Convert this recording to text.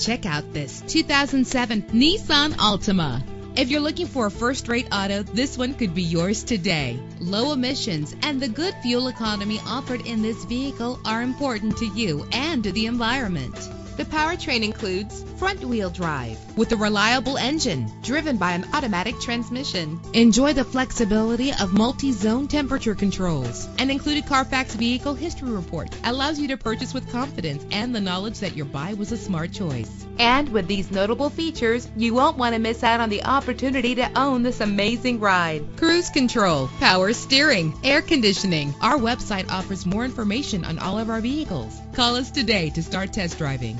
Check out this 2007 Nissan Altima. If you're looking for a first-rate auto, this one could be yours today. Low emissions and the good fuel economy offered in this vehicle are important to you and to the environment. The powertrain includes front-wheel drive with a reliable engine driven by an automatic transmission. Enjoy the flexibility of multi-zone temperature controls. An included Carfax Vehicle History Report allows you to purchase with confidence and the knowledge that your buy was a smart choice. And with these notable features, you won't want to miss out on the opportunity to own this amazing ride. Cruise control, power steering, air conditioning. Our website offers more information on all of our vehicles. Call us today to start test driving.